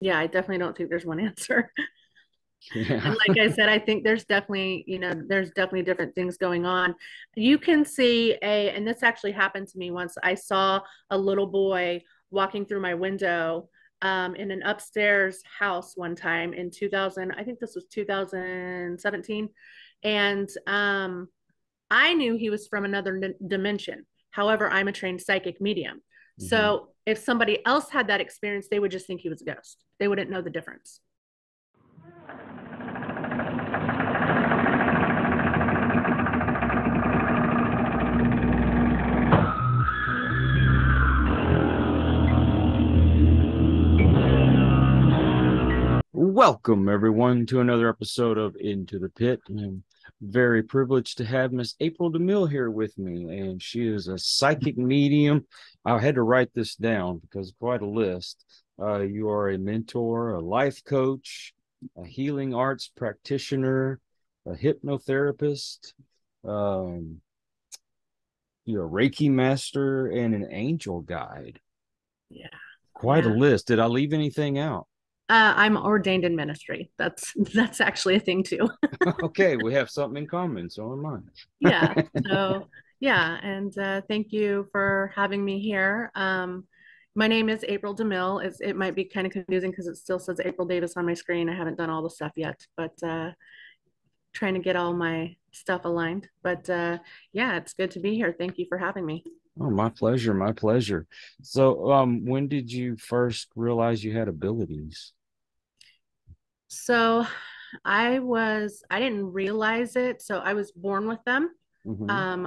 Yeah, I definitely don't think there's one answer. Yeah. And like I said, I think there's definitely, you know, there's definitely different things going on. You can see a, and this actually happened to me once, I saw a little boy walking through my window in an upstairs house one time in 2000, I think this was 2017. And I knew he was from another dimension. However, I'm a trained psychic medium. Mm-hmm. So if somebody else had that experience, they would just think he was a ghost. They wouldn't know the difference. Welcome, everyone, to another episode of Into the Pit. I'm very privileged to have Miss April DeMille here with me, and she is a psychic medium. I had to write this down because quite a list. You are a mentor, a life coach, a healing arts practitioner, a hypnotherapist, you're a Reiki master, and an angel guide. Yeah. Quite a list. Did I leave anything out? I'm ordained in ministry. That's actually a thing too. Okay. We have something in common. So am I. Yeah. So yeah. And, thank you for having me here. My name is April DeMille. It might be kind of confusing because it still says April Davis on my screen. I haven't done all the stuff yet, but, trying to get all my stuff aligned, but, yeah, it's good to be here. Thank you for having me. Oh, my pleasure. My pleasure. So, when did you first realize you had abilities? So I didn't realize it. So I was born with them. Mm-hmm.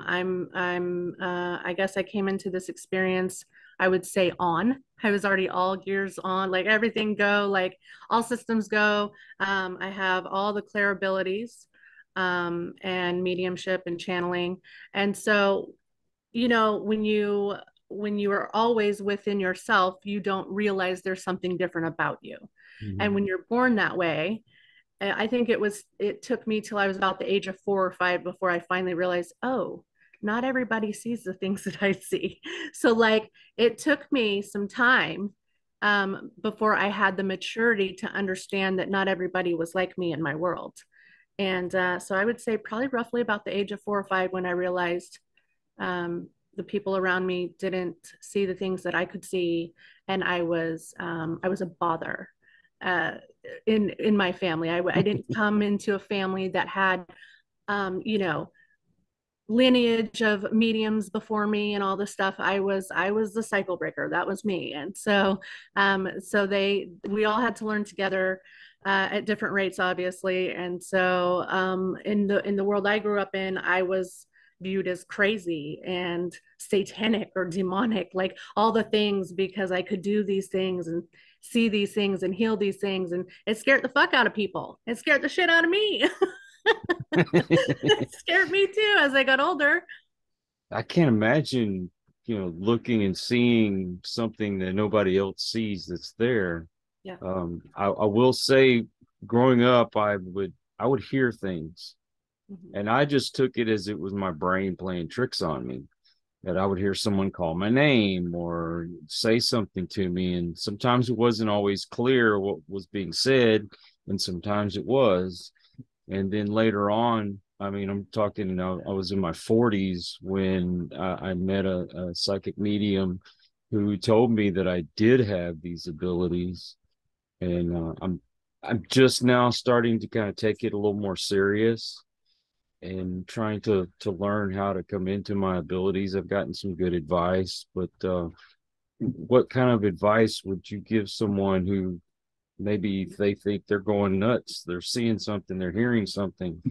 I guess I came into this experience, I would say I was already all gears on, like everything go, like all systems go. I have all the clair abilities, and mediumship and channeling. And so, you know, when you are always within yourself, you don't realize there's something different about you. Mm-hmm. And when you're born that way, I think it took me till I was about the age of 4 or 5 before I finally realized, oh, not everybody sees the things that I see. So like, it took me some time before I had the maturity to understand that not everybody was like me in my world. And so I would say probably roughly about the age of 4 or 5 when I realized the people around me didn't see the things that I could see. And I was a bother in my family. I didn't come into a family that had, you know, lineage of mediums before me and all this stuff. I was the cycle breaker. That was me. And so, we all had to learn together at different rates, obviously. And so, in the world I grew up in, I was viewed as crazy and satanic or demonic, like all the things, because I could do these things and see these things and heal these things. And it scared the fuck out of people. It scared the shit out of me. It scared me too as I got older. I can't imagine, you know, looking and seeing something that nobody else sees that's there. Yeah. I will say growing up, I would hear things. And I just took it as it was my brain playing tricks on me, that I would hear someone call my name or say something to me. And sometimes it wasn't always clear what was being said. And sometimes it was. And then later on, I mean, I'm talking, you know, I was in my 40s when I met a psychic medium who told me that I did have these abilities. And I'm just now starting to kind of take it a little more serious and trying to learn how to come into my abilities. I've gotten some good advice, but what kind of advice would you give someone who maybe they think they're going nuts, they're seeing something, they're hearing something?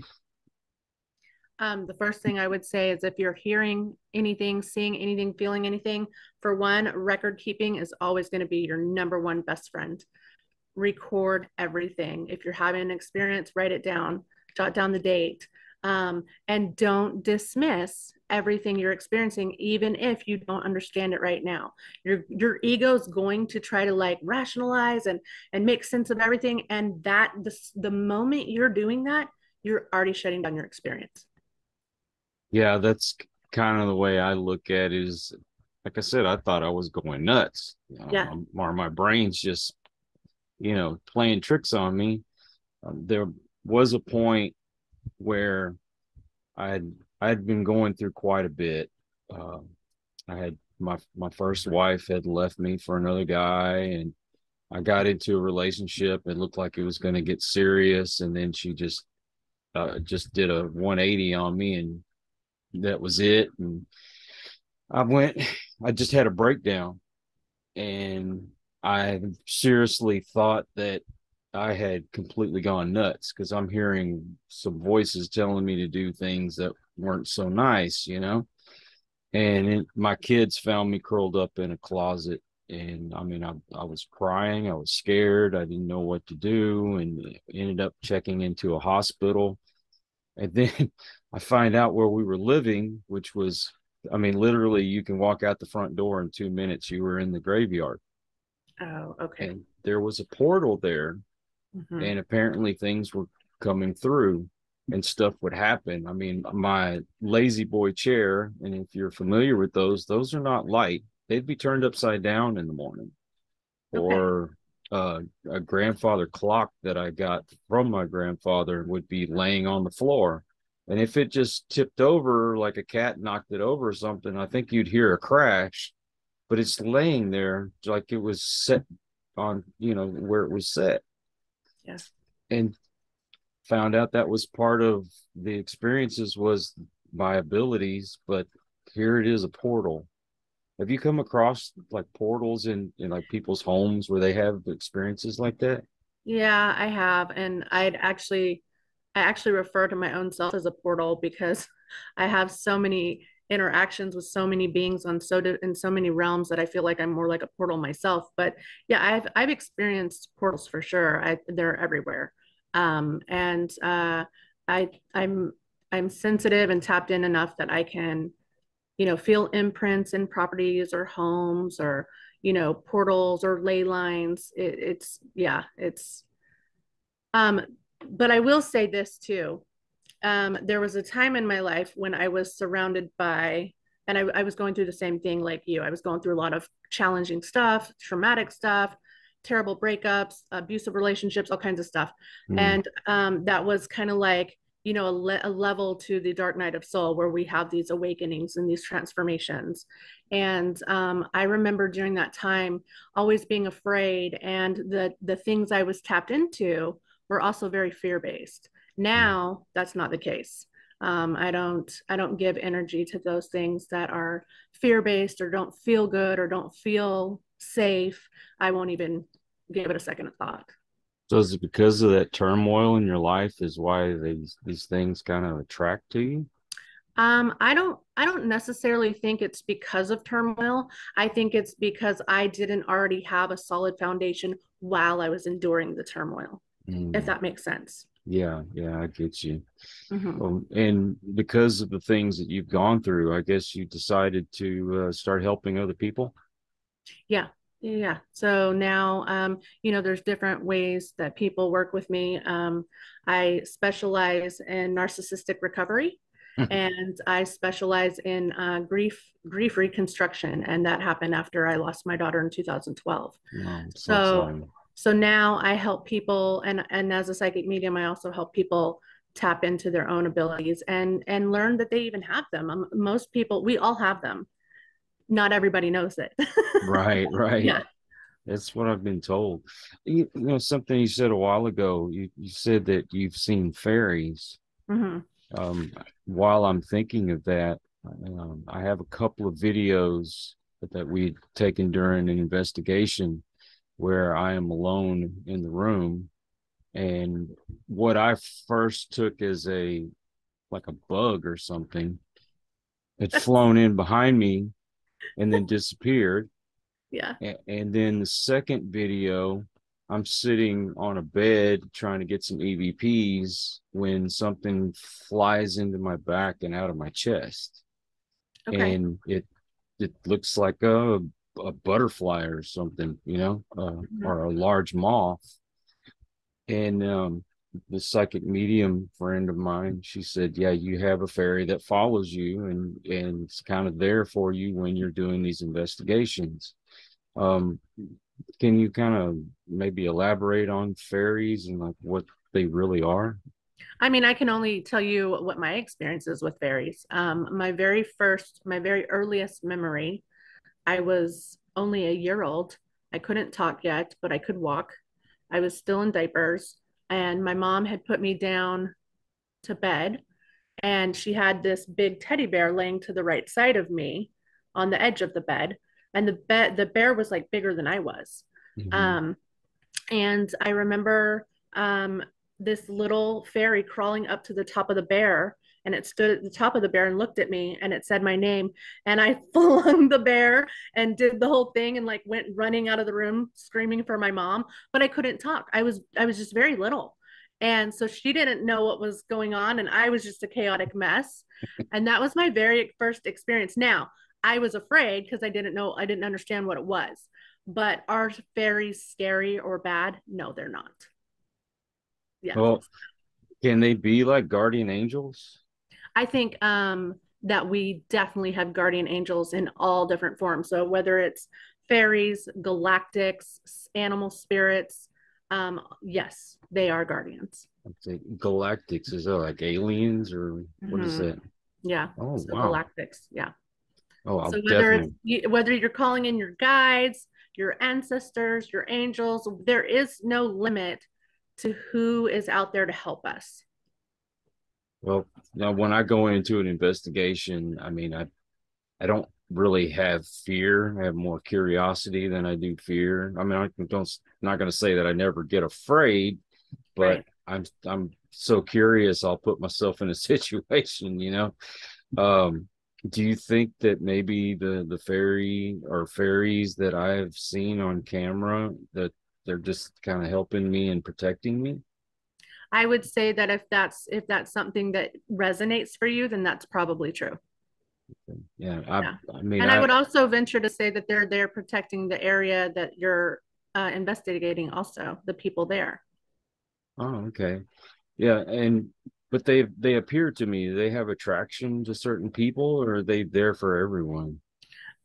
The first thing I would say is if you're hearing anything, seeing anything, feeling anything, for one, record keeping is always going to be your #1 best friend. Record everything. If you're having an experience, write it down, jot down the date. And don't dismiss everything you're experiencing, even if you don't understand it right now. Your ego's going to try to like rationalize and make sense of everything. And the moment you're doing that, you're already shutting down your experience. Yeah, that's kind of the way I look at it. Is like I said, I thought I was going nuts. You know, yeah. Or my brain's just you know, playing tricks on me. There was a point where I'd been going through quite a bit. I had my first wife had left me for another guy, and I got into a relationship. It looked like it was going to get serious, and then she just did a 180 on me, and that was it. And I just had a breakdown, and I seriously thought that I had completely gone nuts, because I'm hearing some voices telling me to do things that weren't so nice, you know. And my kids found me curled up in a closet, and I mean, I was crying, I was scared, I didn't know what to do, and ended up checking into a hospital. And then I find out where we were living, which was, I mean, literally, you can walk out the front door in 2 minutes, you were in the graveyard. Oh, okay. And there was a portal there, mm-hmm. and apparently things were coming through and stuff would happen. I mean, my lazy boy chair, and if you're familiar with those are not light. They'd be turned upside down in the morning. Okay. Or a grandfather clock that I got from my grandfather would be laying on the floor. And if it just tipped over, like a cat knocked it over or something, I think you'd hear a crash, but it's laying there like it was set on, you know, where it was set. Yes. And found out that was part of the experiences was my abilities, but here it is, a portal. Have you come across like portals in like people's homes where they have experiences like that? Yeah, I have. And I actually refer to my own self as a portal, because I have so many interactions with so many beings in so many realms that I feel like I'm more like a portal myself. But yeah, I've experienced portals for sure. They're everywhere. I'm sensitive and tapped in enough that I can, you know, feel imprints in properties or homes, or, you know, portals or ley lines. But I will say this too. There was a time in my life when I was surrounded by, and I was going through the same thing like you. I was going through a lot of challenging stuff, traumatic stuff, terrible breakups, abusive relationships, all kinds of stuff. Mm. And that was kind of like, you know, a level to the dark night of soul, where we have these awakenings and these transformations. And I remember during that time always being afraid, and the things I was tapped into were also very fear-based. Now that's not the case. I don't give energy to those things that are fear-based or don't feel good or don't feel safe. I won't even give it a second thought. So is it because of that turmoil in your life is why these things kind of attract to you? I don't necessarily think it's because of turmoil. I think it's because I didn't already have a solid foundation while I was enduring the turmoil, if that makes sense. Yeah, I get you. Mm-hmm. And because of the things that you've gone through, I guess you decided to start helping other people? Yeah. So now, you know, there's different ways that people work with me. I specialize in narcissistic recovery, and I specialize in grief reconstruction. And that happened after I lost my daughter in 2012. Wow, so now I help people. And as a psychic medium, I also help people tap into their own abilities and learn that they even have them. Most people, we all have them. Not everybody knows it. Right. Yeah. That's what I've been told. You know, something you said a while ago, you said that you've seen fairies. Mm-hmm. While I'm thinking of that, I have a couple of videos that we'd taken during an investigation where I am alone in the room. And what I first took as like a bug or something had flown in behind me and then disappeared. Yeah. And then the second video, I'm sitting on a bed trying to get some EVPs when something flies into my back and out of my chest. Okay. And it looks like a butterfly or something, you know, mm-hmm. or a large moth. And the psychic medium friend of mine, she said, yeah, you have a fairy that follows you and it's kind of there for you when you're doing these investigations. Can you kind of maybe elaborate on fairies and like what they really are? I mean, I can only tell you what my experience is with fairies. My very earliest memory, I was only a year old. I couldn't talk yet, but I could walk. I was still in diapers, and my mom had put me down to bed, and she had this big teddy bear laying to the right side of me on the edge of the bed. And the bear was like bigger than I was. Mm-hmm. And I remember this little fairy crawling up to the top of the bear, and it stood at the top of the bear and looked at me, and it said my name, and I flung the bear and did the whole thing and like went running out of the room screaming for my mom, but I couldn't talk. I was just very little. And so she didn't know what was going on, and I was just a chaotic mess. And that was my very first experience. Now, I was afraid because I didn't understand what it was. But are fairies scary or bad? No, they're not. Yeah. Well, can they be like guardian angels? I think that we definitely have guardian angels in all different forms. So whether it's fairies, galactics, animal spirits, yes, they are guardians. I'd say galactics, is that like aliens or what is it? Yeah. Oh, so wow. Galactics, yeah. Oh, I'll so whether you're calling in your guides, your ancestors, your angels, there is no limit to who is out there to help us. Well, now when I go into an investigation, I mean, I don't really have fear. I have more curiosity than I do fear. I mean, I'm not going to say that I never get afraid, but right. I'm so curious. I'll put myself in a situation, you know. Do you think that maybe the fairy or fairies that I've seen on camera, that they're just kind of helping me and protecting me? I would say that if that's something that resonates for you, then that's probably true. Okay. Yeah, yeah. I mean, and I would also venture to say that they're there protecting the area that you're investigating, also the people there. Oh, okay. Yeah, but they appear to me, they have attraction to certain people, or are they there for everyone?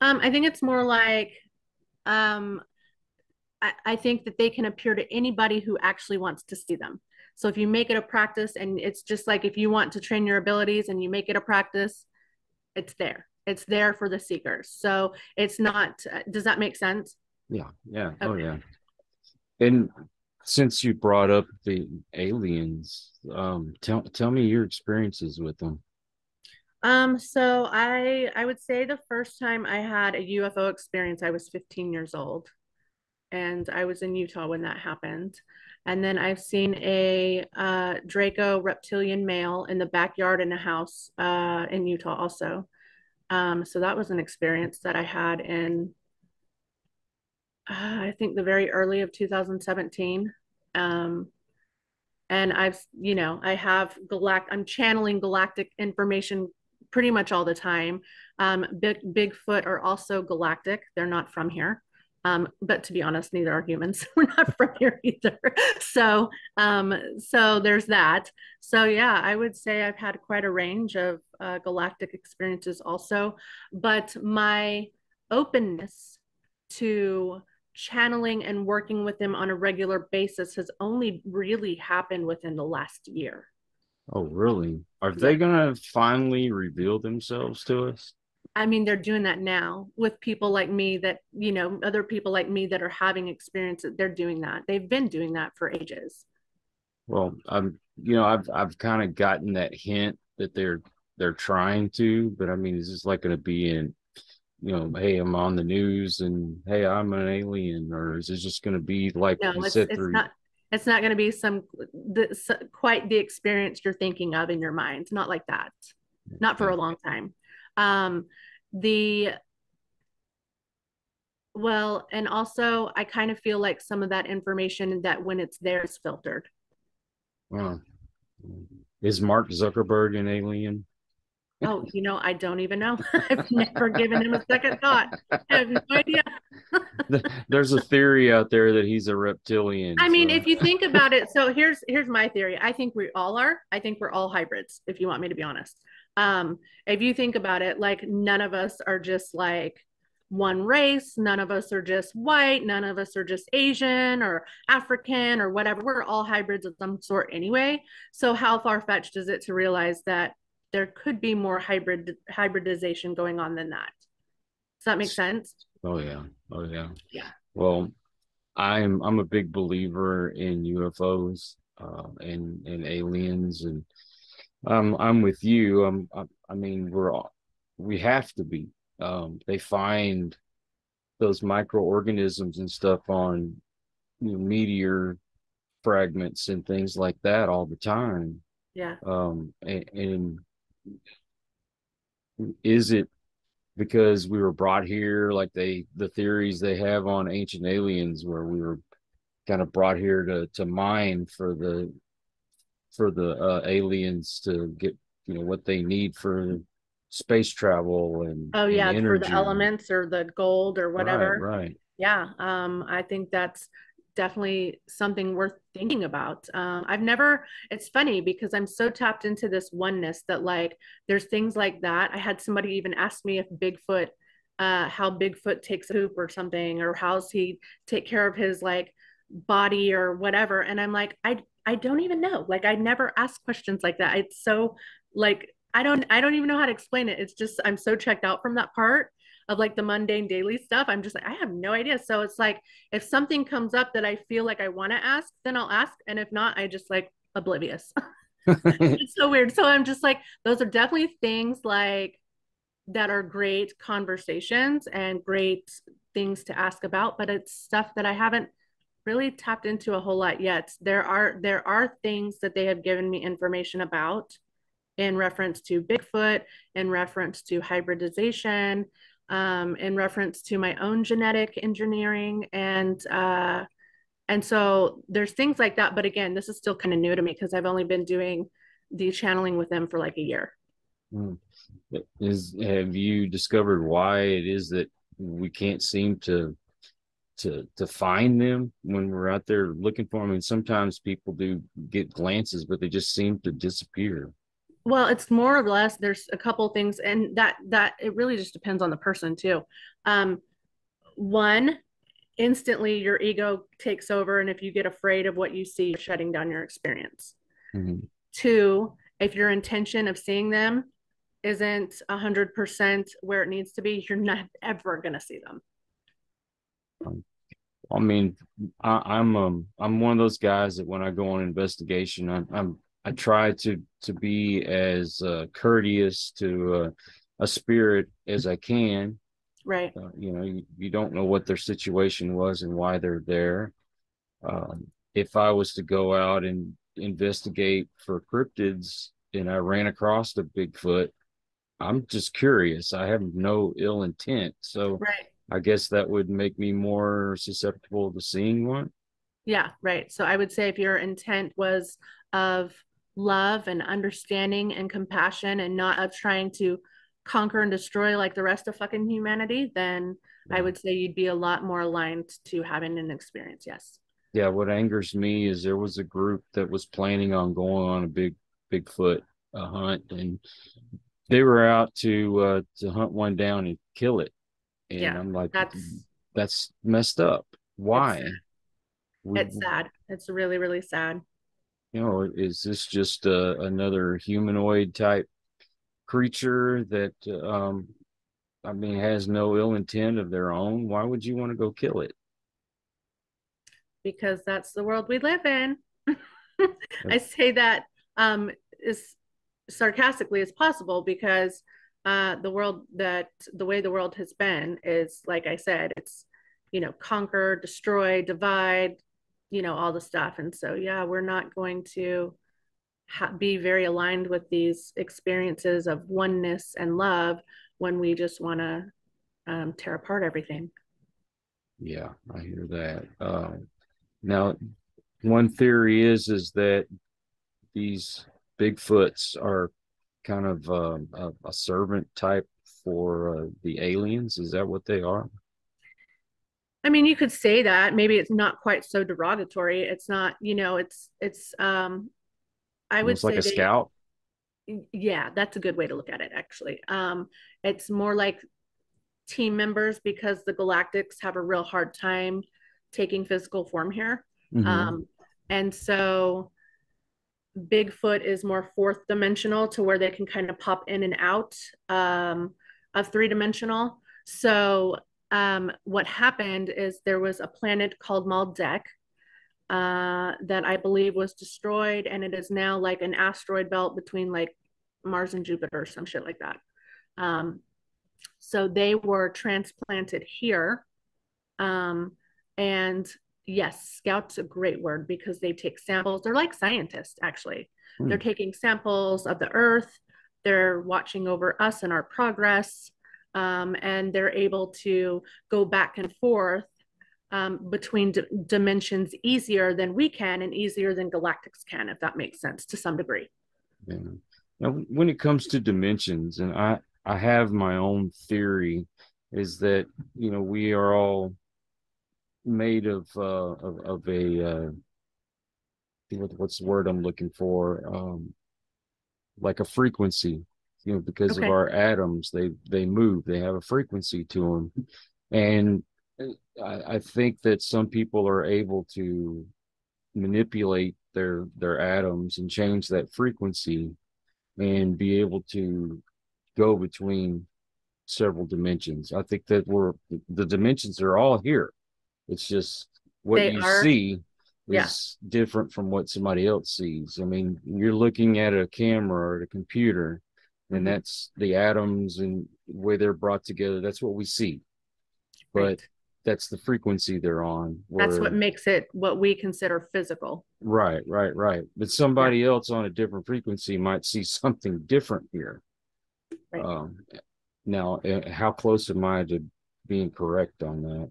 I think it's more like, I think that they can appear to anybody who actually wants to see them. So if you make it a practice, and it's just like if you want to train your abilities and you make it a practice, it's there. It's there for the seekers. So it's not, does that make sense? Yeah. Yeah. Okay. Oh, yeah. And since you brought up the aliens, tell me your experiences with them. So I would say the first time I had a UFO experience, I was 15 years old, and I was in Utah when that happened. And then I've seen a Draco reptilian male in the backyard in a house in Utah also. So that was an experience that I had in I think the very early of 2017. And I'm channeling galactic information pretty much all the time. Bigfoot are also galactic. They're not from here. But to be honest, neither are humans. We're not from here either. So there's that. So yeah, I would say I've had quite a range of galactic experiences also, but my openness to channeling and working with them on a regular basis has only really happened within the last year. Oh, really? Are they going to finally reveal themselves to us? I mean, they're doing that now with people like me that, you know, other people like me that are having experiences. They're doing that. They've been doing that for ages. Well, I've kind of gotten that hint that they're trying to, but I mean, is this like going to be in, you know, hey, I'm on the news and hey, I'm an alien, or is it just going to be like, no, it's not going to be quite the experience you're thinking of in your mind. Not like that. Not for a long time. And also I kind of feel like some of that information that when it's there is filtered. Wow. Is Mark Zuckerberg an alien? Oh, you know, I don't even know. I've never given him a second thought. I have no idea. There's a theory out there that he's a reptilian. I mean, if you think about it, so here's my theory. I think we all are. I think we're all hybrids, if you want me to be honest. If you think about it, like none of us are just like one race. None of us are just white. None of us are just Asian or African or whatever. We're all hybrids of some sort anyway. So how far-fetched is it to realize that there could be more hybridization going on than that? Does that make sense? Oh yeah. Oh yeah. Yeah. Well, I'm a big believer in UFOs and aliens, and I'm with you. I mean, we have to be. They find those microorganisms and stuff on, you know, meteor fragments and things like that all the time. Yeah. And is it because we were brought here, like the theories they have on ancient aliens, where we were kind of brought here to mine for the aliens to get, you know, what they need for space travel and and for the elements or the gold or whatever. Right. Yeah. I think that's definitely something worth thinking about. It's funny because I'm so tapped into this oneness that, like, there's things like that. I had somebody even ask me if Bigfoot, how Bigfoot takes a poop or something, or how's he take care of his, like, body or whatever. And I'm like, I don't even know. Like, I never ask questions like that. It's so, like, I don't even know how to explain it. It's just, I'm so checked out from that part of, like, the mundane daily stuff. I'm just like, I have no idea. So it's like, if something comes up that I feel like I want to ask, then I'll ask. And if not, I just, like, oblivious. It's so weird. So I'm just like, those are definitely things, like, that are great conversations and great things to ask about, but it's stuff that I haven't really tapped into a whole lot yet. There are things that they have given me information about in reference to Bigfoot, in reference to hybridization, in reference to my own genetic engineering. And so there's things like that. But again, this is still kind of new to me because I've only been doing the channeling with them for, like, a year. Have you discovered why it is that we can't seem to find them when we're out there looking for them? And sometimes people do get glances, but they just seem to disappear. Well, it's more or less, there's a couple things, and that it really just depends on the person too. One, instantly your ego takes over. And if you get afraid of what you see, you're shutting down your experience. Mm-hmm. Two, if your intention of seeing them isn't 100% where it needs to be, you're not ever going to see them. I mean, I'm one of those guys that when I go on investigation, I try to be as courteous to a spirit as I can. Right. You know, you don't know what their situation was and why they're there. If I was to go out and investigate for cryptids and I ran across the Bigfoot, I'm just curious. I have no ill intent. So right. I guess that would make me more susceptible to seeing one. Yeah, right. So I would say if your intent was of love and understanding and compassion and not of trying to conquer and destroy like the rest of fucking humanity, then I would say you'd be a lot more aligned to having an experience. Yes. Yeah. What angers me is there was a group that was planning on going on a Bigfoot hunt, and they were out to hunt one down and kill it. And yeah, I'm like, that's messed up. Why? It's sad. It's really, really sad. You know, is this just another humanoid type creature that, I mean, has no ill intent of their own? Why would you want to go kill it? Because that's the world we live in. I say that as sarcastically as possible because the way the world has been is, like I said, it's, you know, conquer, destroy, divide, you know, all the stuff. And so, yeah, we're not going to be very aligned with these experiences of oneness and love when we just want to tear apart everything. Yeah, I hear that. Now, one theory is that these Bigfoots are kind of a servant type for the aliens. Is that what they are? I mean, you could say that. Maybe it's not quite so derogatory. It's not, you know, it's I would say like a scout. Yeah, that's a good way to look at it, actually. It's more like team members because the Galactics have a real hard time taking physical form here. Mm-hmm. And so Bigfoot is more fourth dimensional, to where they can kind of pop in and out of three dimensional. So what happened is there was a planet called Maldek that I believe was destroyed, and it is now like an asteroid belt between like Mars and Jupiter or some shit like that. So they were transplanted here. And yes, scout's a great word because they take samples. They're like scientists, actually. Mm. They're taking samples of the earth. They're watching over us and our progress. And they're able to go back and forth between dimensions easier than we can, and easier than Galactics can, if that makes sense to some degree. Yeah. Now, when it comes to dimensions, and I have my own theory, is that, you know, we are all made of a what's the word I'm looking for, like a frequency, you know, because of our atoms, they move, they have a frequency to them. And I think that some people are able to manipulate their atoms and change that frequency and be able to go between several dimensions. I think that the dimensions are all here. It's just what you see is different from what somebody else sees. I mean, you're looking at a camera or a computer, and mm-hmm. that's the atoms and the way they're brought together. That's what we see. But that's the frequency they're on. That's what makes it what we consider physical. Right. But somebody else on a different frequency might see something different here. Right. Now, how close am I to being correct on that?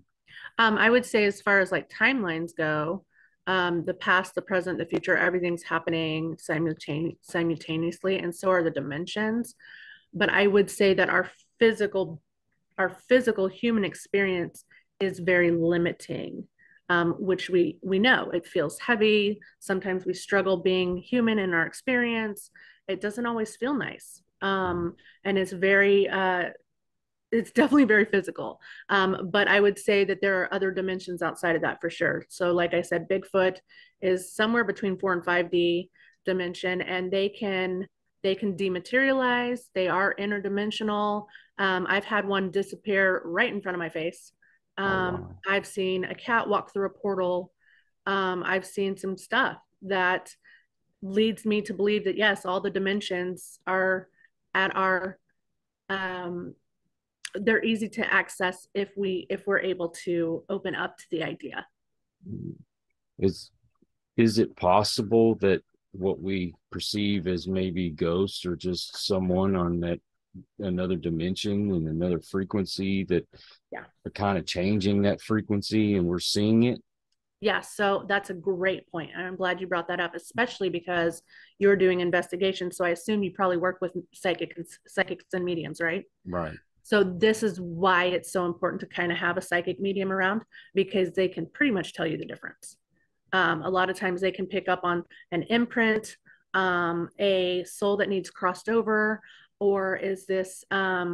I would say, as far as like timelines go, the past, the present, the future, everything's happening simultaneously, and so are the dimensions. But I would say that our physical human experience is very limiting, which we know. It feels heavy. Sometimes we struggle being human in our experience. It doesn't always feel nice. And it's very, it's definitely very physical. But I would say that there are other dimensions outside of that for sure. So like I said, Bigfoot is somewhere between 4 and 5D dimension, and they can dematerialize. They are interdimensional. I've had one disappear right in front of my face. I've seen a cat walk through a portal. I've seen some stuff that leads me to believe that yes, all the dimensions are at our, they're easy to access if we're able to open up to the idea. Is it possible that what we perceive as maybe ghosts or just someone on that another dimension and another frequency that are kind of changing that frequency and we're seeing it? Yeah, so that's a great point. I'm glad you brought that up, especially because you're doing investigation. So I assume you probably work with psychics and mediums, right? Right. So this is why it's so important to kind of have a psychic medium around, because they can pretty much tell you the difference. A lot of times they can pick up on an imprint, a soul that needs crossed over, or is this a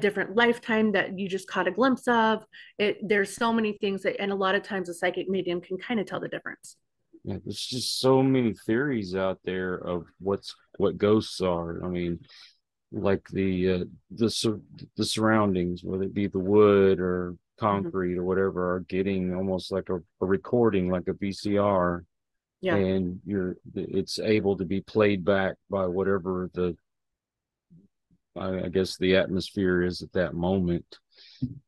different lifetime that you just caught a glimpse of? There's so many things that, and a lot of times a psychic medium can kind of tell the difference. Yeah, there's just so many theories out there of what ghosts are. I mean, like the surroundings, whether it be the wood or concrete or whatever, are getting almost like a recording, like a VCR, and it's able to be played back by whatever I guess the atmosphere is at that moment.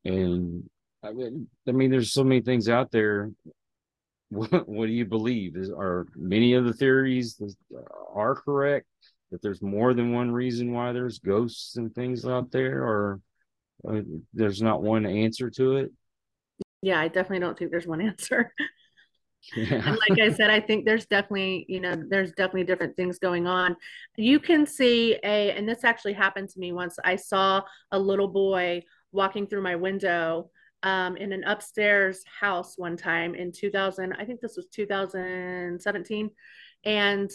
And I mean, there's so many things out there. What do you believe? Are many of the theories are correct? That there's more than one reason why there's ghosts and things out there, or there's not one answer to it? Yeah, I definitely don't think there's one answer. And like I said, I think there's definitely, you know, there's definitely different things going on. You can see and this actually happened to me once. I saw a little boy walking through my window in an upstairs house one time in 2017. And,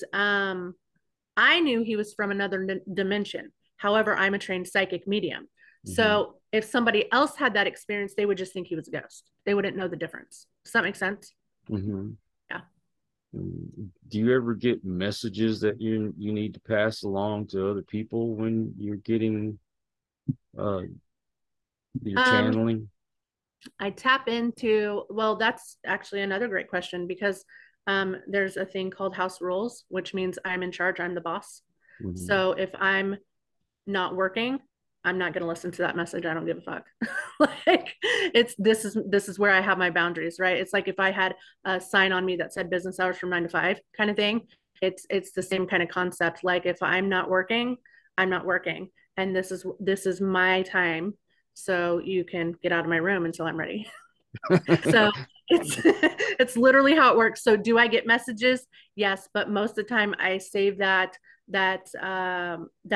I knew he was from another dimension. However, I'm a trained psychic medium. Mm-hmm. So if somebody else had that experience, they would just think he was a ghost. They wouldn't know the difference. Does that make sense? Mm-hmm. Yeah. Do you ever get messages that you need to pass along to other people when you're getting your channeling? I tap into, well, that's actually another great question, because there's a thing called house rules, which means I'm in charge. I'm the boss. Mm-hmm. So if I'm not working, I'm not going to listen to that message. I don't give a fuck. Like, this is where I have my boundaries, right? It's like if I had a sign on me that said business hours from 9 to 5 kind of thing, it's the same kind of concept. Like if I'm not working, I'm not working. And this is my time. So you can get out of my room until I'm ready. So it's literally how it works. So do I get messages? Yes. But most of the time I save that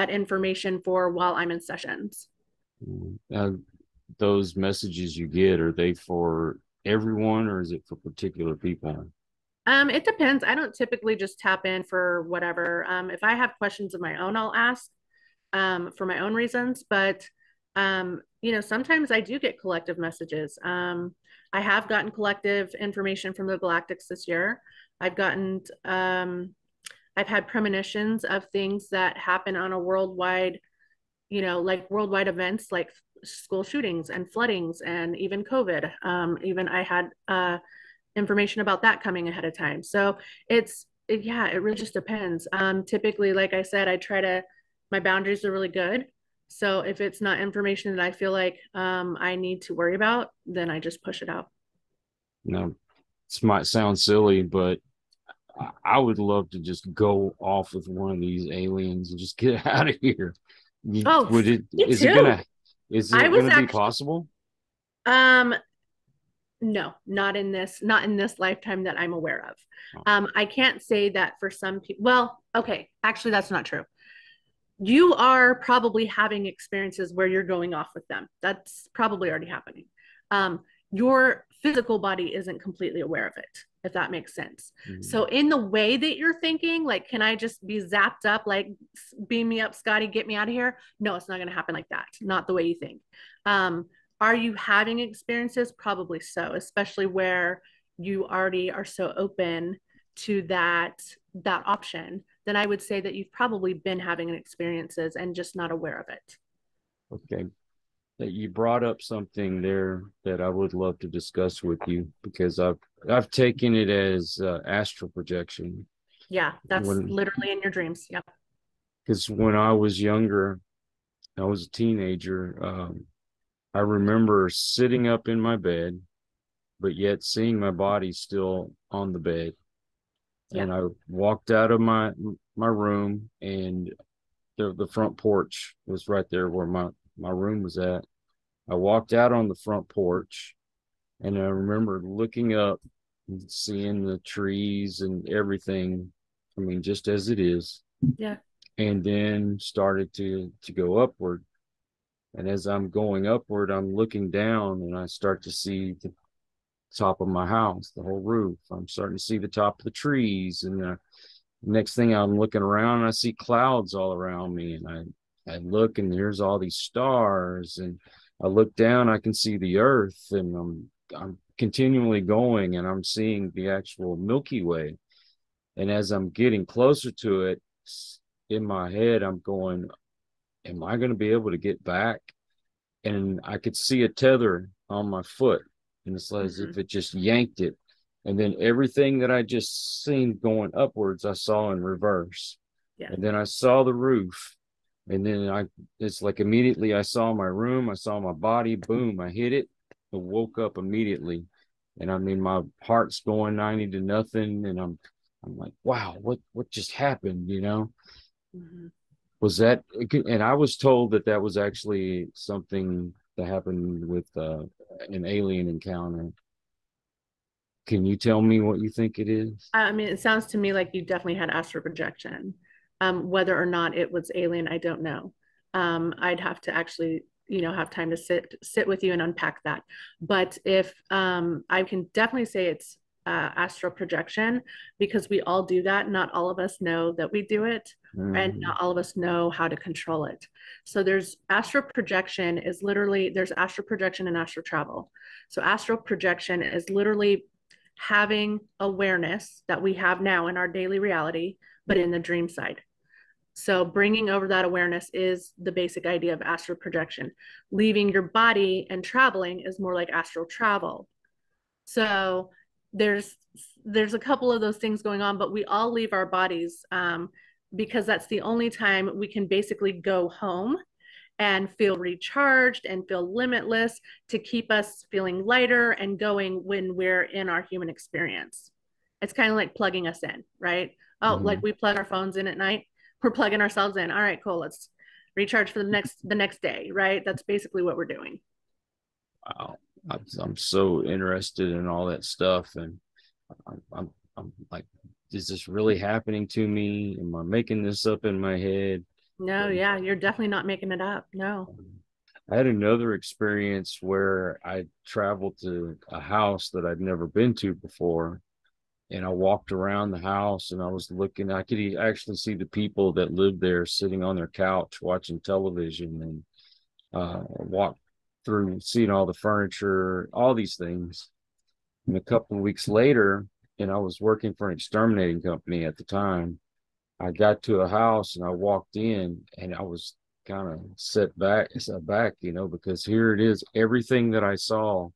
information for while I'm in sessions. Those messages you get, are they for everyone or is it for particular people? It depends. I don't typically just tap in for whatever. If I have questions of my own, I'll ask for my own reasons, but you know, sometimes I do get collective messages. I have gotten collective information from the Galactics this year. I've had premonitions of things that happen on a worldwide, you know, like worldwide events, like school shootings and floodings and even COVID. Even I had information about that coming ahead of time. So it really just depends. Typically, like I said, my boundaries are really good. So if it's not information that I feel like I need to worry about, then I just push it out. No, this might sound silly, but I would love to just go off with one of these aliens and just get out of here. Is it gonna be possible? No, not in this lifetime that I'm aware of. Oh. I can't say that for some people. Well, okay, actually that's not true. You are probably having experiences where you're going off with them. That's probably already happening. Your physical body isn't completely aware of it, if that makes sense. Mm-hmm. So in the way that you're thinking, like, can I just be zapped up, like beam me up, Scotty, get me out of here? No, it's not going to happen like that. Not the way you think. Are you having experiences? Probably so, especially where you already are so open to that option. Then I would say that you've probably been having experiences and just not aware of it. Okay. You brought up something there that I would love to discuss with you, because I've taken it as astral projection. Yeah, that's literally in your dreams. Yeah. Because when I was younger, I was a teenager. I remember sitting up in my bed, but yet seeing my body still on the bed. Yeah. And I walked out of my room, and the front porch was right there where my room was at. I walked out on the front porch, and I remember looking up and seeing the trees and everything. I mean, just as it is. Yeah. And then started to go upward. And as I'm going upward, I'm looking down and I start to see the top of my house, the whole roof. I'm starting to see the top of the trees. And the next thing I'm looking around, and I see clouds all around me. And I look, and there's all these stars, and I look down, I can see the earth, and I'm continually going, and I'm seeing the actual Milky Way. And as I'm getting closer to it, in my head, I'm going, am I going to be able to get back? And I could see a tether on my foot, and it's like, mm-hmm, as if it just yanked it. And then everything that I just seen going upwards, I saw in reverse. Yeah. And then I saw the roof. And then it's like immediately I saw my room, I saw my body, boom, I hit it. I woke up immediately. And I mean, my heart's going 90 to nothing. And I'm like, wow, what just happened, you know? Mm-hmm. Was that, and I was told that was actually something that happened with an alien encounter. Can you tell me what you think it is? I mean, it sounds to me like you definitely had astral projection. Whether or not it was alien, I don't know. I'd have to actually, you know, have time to sit with you and unpack that. But if I can definitely say it's astral projection, because we all do that. Not all of us know that we do it, and not all of us know how to control it. So there's astral projection is literally, there's astral projection and astral travel. So astral projection is literally having awareness that we have now in our daily reality, but in the dream side. So bringing over that awareness is the basic idea of astral projection. Leaving your body and traveling is more like astral travel. So there's a couple of those things going on, but we all leave our bodies because that's the only time we can basically go home and feel recharged and feel limitless, to keep us feeling lighter and going when we're in our human experience. It's kind of like plugging us in, right? Oh, like we plug our phones in at night. We're plugging ourselves in. All right, cool. Let's recharge for the next day, right? That's basically what we're doing. Wow. I'm so interested in all that stuff. And I'm like, is this really happening to me? Am I making this up in my head? No, yeah, you're definitely not making it up. No. I had another experience where I traveled to a house that I'd never been to before. And I walked around the house and I was looking, I could actually see the people that lived there sitting on their couch watching television, and walked through seeing all the furniture, all these things. And a couple of weeks later, and I was working for an exterminating company at the time, I got to a house and I walked in, and I was kind of set back, you know, because here it is. Everything that I saw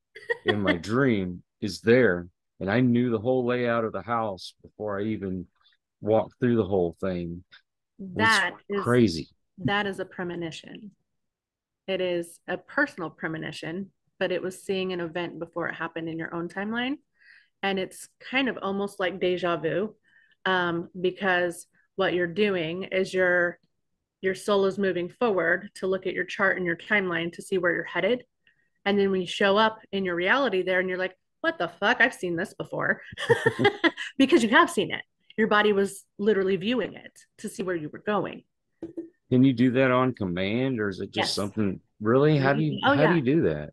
in my dream is there. And I knew the whole layout of the house before I even walked through the whole thing. That is crazy. That is a premonition. It is a personal premonition, but it was seeing an event before it happened in your own timeline. And it's kind of almost like deja vu, because what you're doing is your soul is moving forward to look at your chart and your timeline to see where you're headed. And then when you show up in your reality there and you're like, what the fuck? I've seen this before. Because you have seen it. Your body was literally viewing it to see where you were going. Can you do that on command, or is it just something really? How do you do that?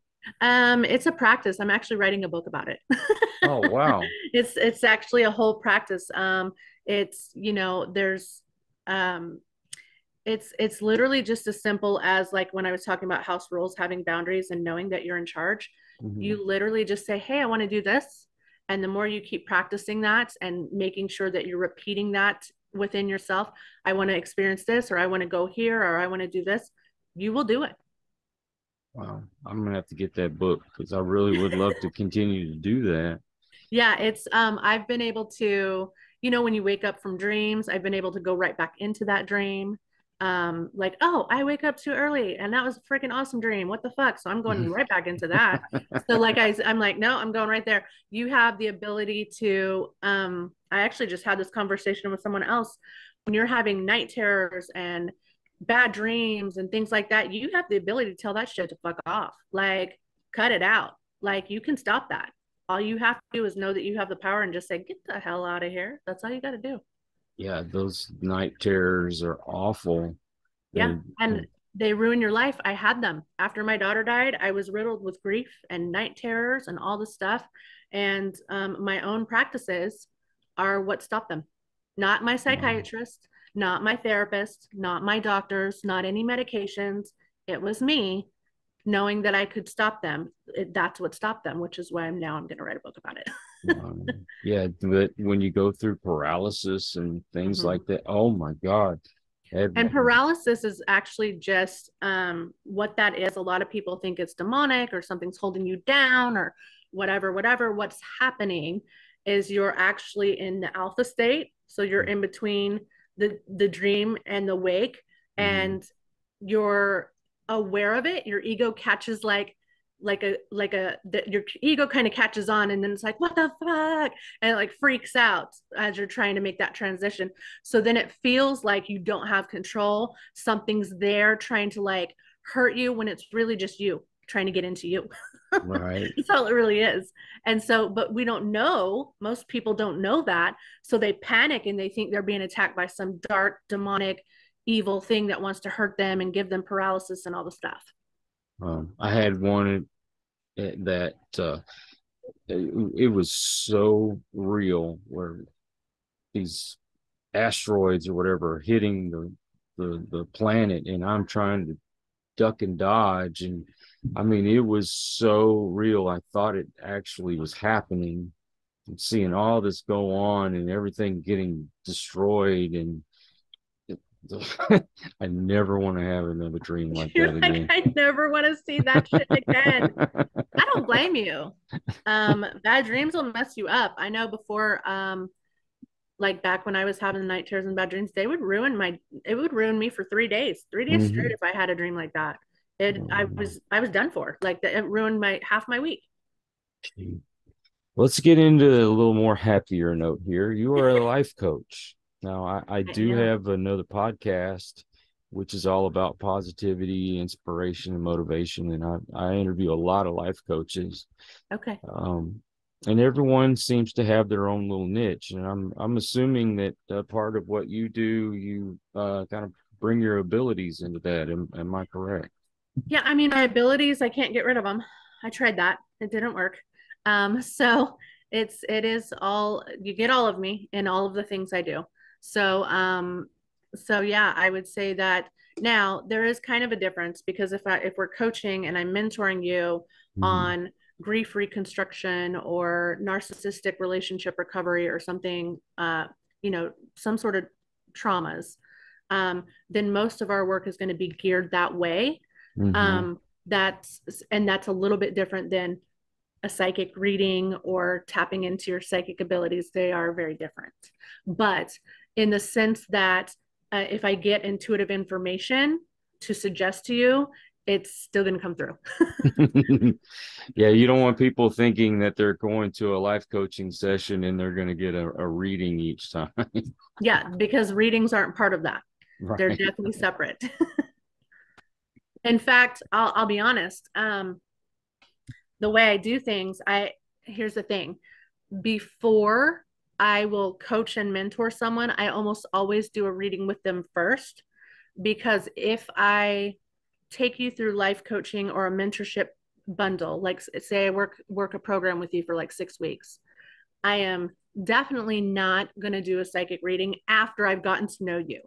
It's a practice. I'm actually writing a book about it. Oh, wow. It's actually a whole practice. It's, you know, there's, it's literally just as simple as like when I was talking about house rules, having boundaries and knowing that you're in charge. You literally just say, hey, I want to do this. And the more you keep practicing that and making sure that you're repeating that within yourself, I want to experience this, or I want to go here, or I want to do this, you will do it. Wow. I'm going to have to get that book, because I really would love to continue to do that. Yeah. It's, I've been able to, you know, when you wake up from dreams, I've been able to go right back into that dream. Like, oh, I wake up too early and that was a freaking awesome dream. What the fuck? So I'm going right back into that. So like, I'm like, no, I'm going right there. You have the ability to, I actually just had this conversation with someone else. When you're having night terrors and bad dreams and things like that, you have the ability to tell that shit to fuck off. Like, cut it out. Like, you can stop that. All you have to do is know that you have the power and just say, get the hell out of here. That's all you got to do. Yeah, those night terrors are awful. Yeah, and they ruin your life. I had them. After my daughter died, I was riddled with grief and night terrors and all this stuff. And my own practices are what stopped them. Not my psychiatrist, not my therapist, not my doctors, not any medications. It was me knowing that I could stop them. That's what stopped them, which is why I'm going to write a book about it. Yeah, but when you go through paralysis and things like that, oh my God. And paralysis is actually just what that is. A lot of people think it's demonic or something's holding you down or whatever. What's happening is you're actually in the alpha state. So you're in between the dream and the wake, and you're aware of it. Your ego catches your ego kind of catches on, and then it's like, what the fuck? And it like freaks out as you're trying to make that transition. So then it feels like you don't have control. Something's there trying to like hurt you when it's really just you trying to get into you. Right. That's all it really is. And so, but we don't know, most people don't know that. So they panic and they think they're being attacked by some dark, demonic, evil thing that wants to hurt them and give them paralysis and all the stuff. I had one that it was so real, where these asteroids or whatever are hitting the planet, and I'm trying to duck and dodge, and I mean, it was so real. I thought it actually was happening. And seeing all this go on and everything getting destroyed, and I never want to have another dream like that again. I never want to see that shit again. I don't blame you. Bad dreams will mess you up. I know before, like back when I was having the night terrors and bad dreams, they would ruin it would ruin me for 3 days, straight. If I had a dream like that, I was done for. Like it ruined half my week. Gee. Let's get into a little more happier note here. You are a life coach. Now, I do have another podcast, which is all about positivity, inspiration, and motivation. And I interview a lot of life coaches. Okay. And everyone seems to have their own little niche. And I'm assuming that part of what you do, you kind of bring your abilities into that. Am I correct? Yeah. I mean, my abilities, I can't get rid of them. I tried that. It didn't work. So it is all, you get all of me in all of the things I do. So yeah, I would say that now there is kind of a difference, because if we're coaching and I'm mentoring you on grief reconstruction or narcissistic relationship recovery or something, some sort of traumas, then most of our work is going to be geared that way. That's a little bit different than a psychic reading or tapping into your psychic abilities. They are very different, but in the sense that if I get intuitive information to suggest to you, it's still going to come through. Yeah. You don't want people thinking that they're going to a life coaching session and they're going to get a reading each time. Yeah. Because readings aren't part of that. Right. They're definitely separate. In fact, I'll be honest. The way I do things, here's the thing. Before I will coach and mentor someone, I almost always do a reading with them first, because if I take you through life coaching or a mentorship bundle, like say I work a program with you for like 6 weeks, I am definitely not going to do a psychic reading after I've gotten to know you,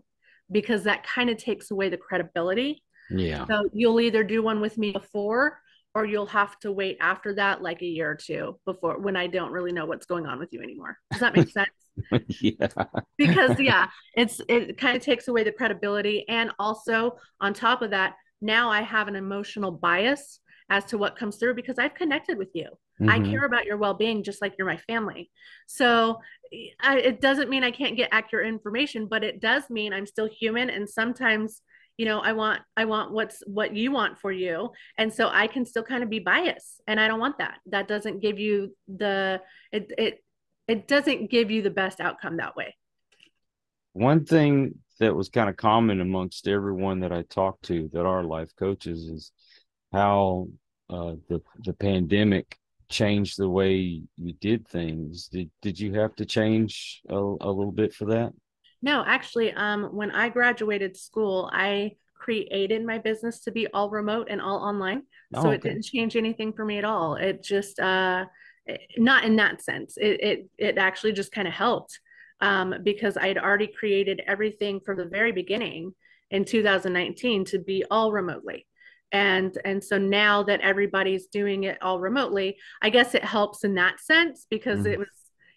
because that kind of takes away the credibility. Yeah. So you'll either do one with me before, or you'll have to wait after that, like a year or two before, when I don't really know what's going on with you anymore. Does that make sense? Yeah. Because yeah, it kind of takes away the credibility. And also on top of that, now I have an emotional bias as to what comes through, because I've connected with you. I care about your well-being, just like you're my family. So it doesn't mean I can't get accurate information, but it does mean I'm still human. And sometimes, I want what you want for you. And so I can still kind of be biased, and I don't want that. That doesn't give you it doesn't give you the best outcome that way. One thing that was kind of common amongst everyone that I talked to that are life coaches is how the pandemic changed the way you did things. Did you have to change a little bit for that? No, actually, when I graduated school, I created my business to be all remote and all online. So it didn't change anything for me at all. It just, not in that sense. It actually just kind of helped, because I had already created everything from the very beginning in 2019 to be all remotely. And so now that everybody's doing it all remotely, I guess it helps in that sense, because it was,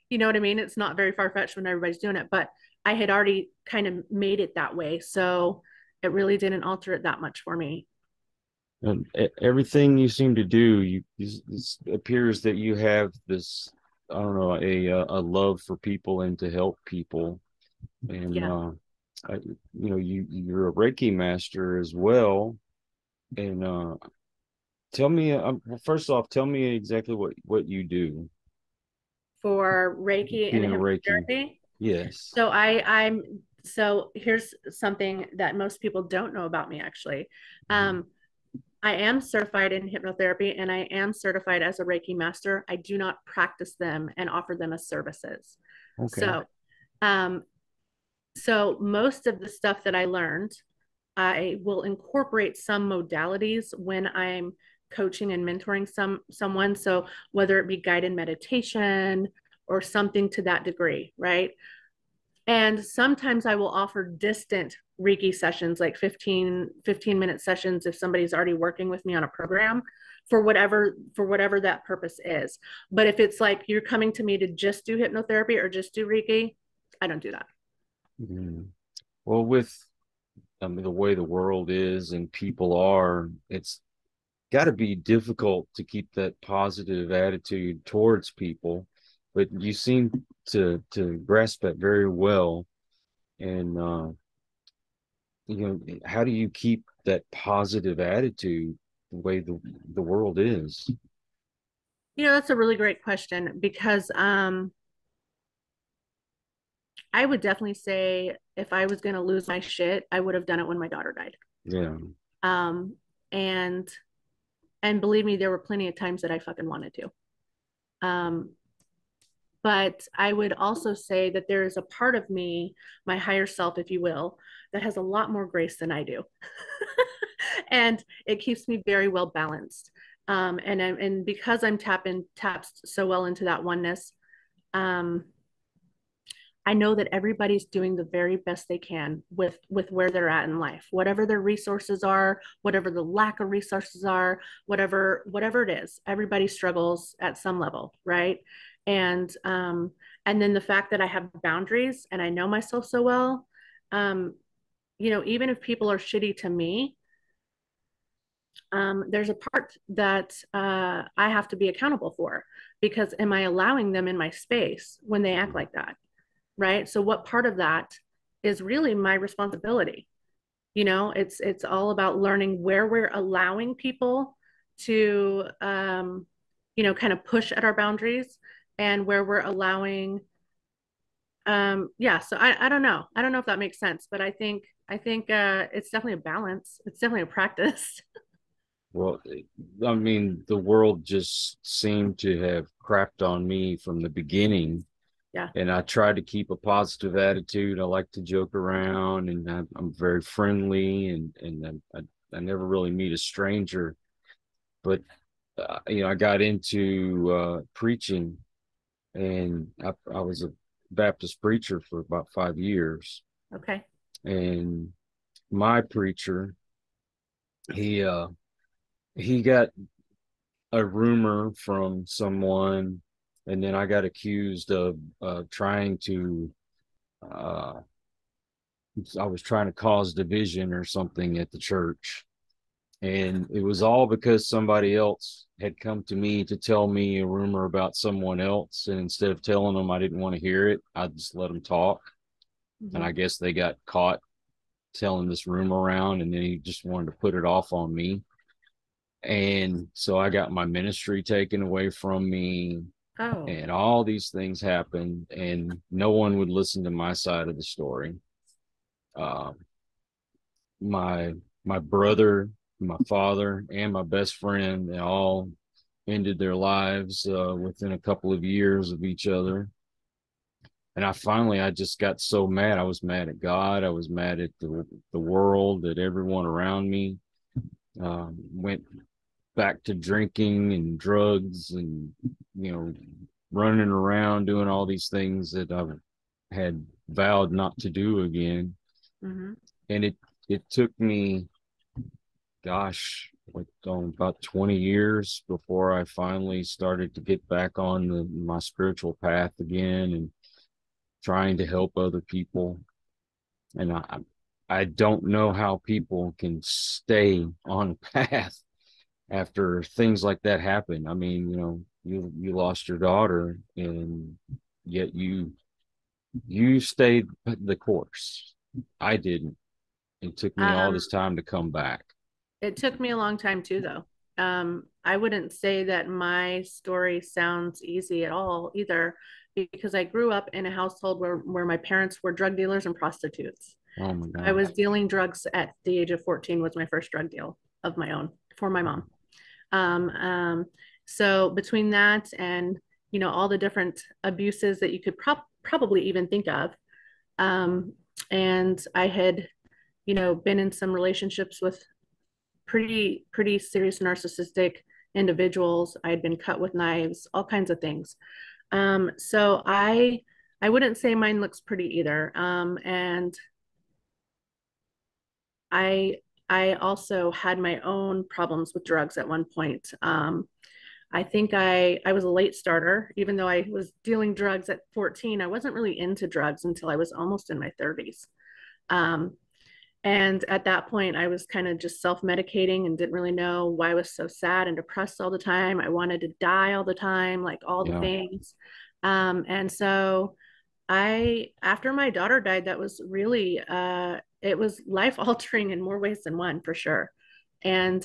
you know what I mean? It's not very far-fetched when everybody's doing it, but I had already kind of made it that way. So it really didn't alter it that much for me. And everything you seem to do, it appears that you have this, I don't know, a love for people and to help people. And, you're a Reiki master as well. And tell me, first off, tell me exactly what you do. For Reiki and hypnotherapy? Yes. So so here's something that most people don't know about me, actually. I am certified in hypnotherapy, and I am certified as a Reiki master. I do not practice them and offer them as services. Okay. So most of the stuff that I learned, I will incorporate some modalities when I'm coaching and mentoring someone. So whether it be guided meditation or something to that degree, right? And sometimes I will offer distant Reiki sessions, like 15-minute sessions if somebody's already working with me on a program for whatever that purpose is. But if it's like you're coming to me to just do hypnotherapy or just do Reiki, I don't do that. Mm-hmm. Well, with the way the world is and people are, it's got to be difficult to keep that positive attitude towards people. But you seem to grasp that very well. And, you know, how do you keep that positive attitude the way the world is? You know, that's a really great question, because I would definitely say if I was going to lose my shit, I would have done it when my daughter died. Yeah. And believe me, there were plenty of times that I fucking wanted to. But I would also say that there is a part of me, my higher self, if you will, that has a lot more grace than I do. And it keeps me very well balanced. And because I'm tapped so well into that oneness, I know that everybody's doing the very best they can with where they're at in life, whatever their resources are, whatever the lack of resources are, whatever it is, everybody struggles at some level, right? And then the fact that I have boundaries and I know myself so well, you know, even if people are shitty to me, there's a part that I have to be accountable for, because am I allowing them in my space when they act like that? Right. So what part of that is really my responsibility? You know, it's all about learning where we're allowing people to, you know, kind of push at our boundaries, and where we're allowing. So I don't know. I don't know if that makes sense, but I think it's definitely a balance. It's definitely a practice. Well, I mean, the world just seemed to have crapped on me from the beginning. Yeah. And I try to keep a positive attitude. I like to joke around, and I'm very friendly, and I never really meet a stranger. But, you know, I got into preaching, and I was a Baptist preacher for about 5 years. Okay. And my preacher, he got a rumor from someone. And then I got accused of trying to, I was trying to cause division or something at the church. And it was all because somebody else had come to me to tell me a rumor about someone else. And instead of telling them I didn't want to hear it, I just let them talk. Mm-hmm. And I guess they got caught telling this rumor around, and then he just wanted to put it off on me. And so I got my ministry taken away from me. Oh. And all these things happened, and no one would listen to my side of the story. My brother, my father, and my best friend, they all ended their lives within a couple of years of each other. And I just got so mad. I was mad at God. I was mad at the world, at everyone around me. Went back to drinking and drugs, and, you know, running around doing all these things that I had vowed not to do again. Mm-hmm. And it took me, gosh, like about 20 years before I finally started to get back on my spiritual path again, and trying to help other people. And I don't know how people can stay on a path after things like that happen. I mean, you know, you lost your daughter, and yet you stayed the course. I didn't. It took me all this time to come back. It took me a long time too, though. I wouldn't say that my story sounds easy at all either, because I grew up in a household where my parents were drug dealers and prostitutes. Oh my God. I was dealing drugs at the age of 14 was my first drug deal of my own for my mom. So between that and, you know, all the different abuses that you could probably even think of. And I had, you know, been in some relationships with pretty serious narcissistic individuals. I had been cut with knives, all kinds of things. So I wouldn't say mine looks pretty either. And I also had my own problems with drugs at one point. I think I was a late starter. Even though I was dealing drugs at 14, I wasn't really into drugs until I was almost in my 30s. And at that point, I was kind of just self-medicating and didn't really know why I was so sad and depressed all the time. I wanted to die all the time, like all the things. And so after my daughter died, that was really, it was life-altering in more ways than one, for sure. And